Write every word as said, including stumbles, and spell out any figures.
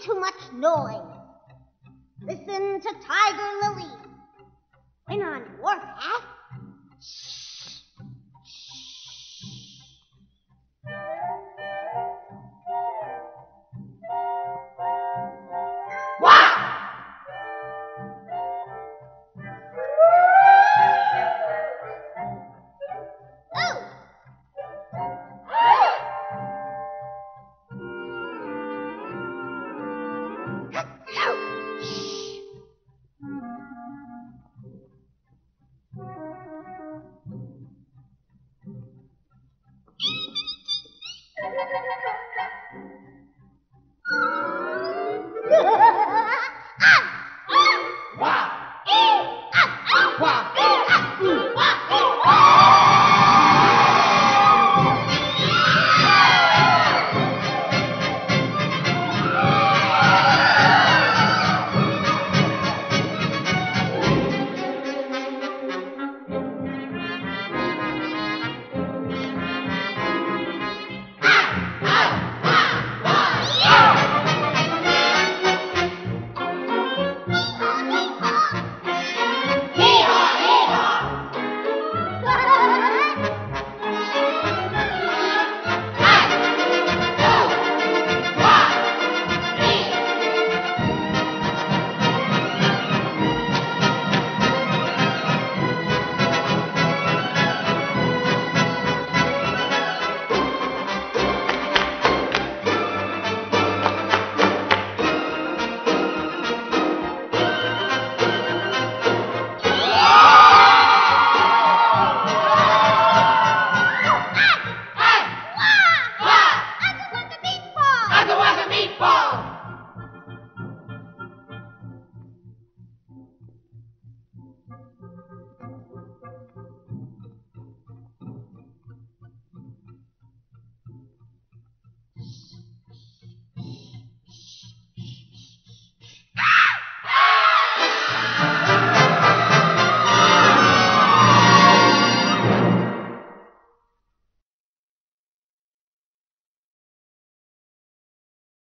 too much noise. Listen to Tiger Lily. When on warpath, shh, shh. Wow! Ball!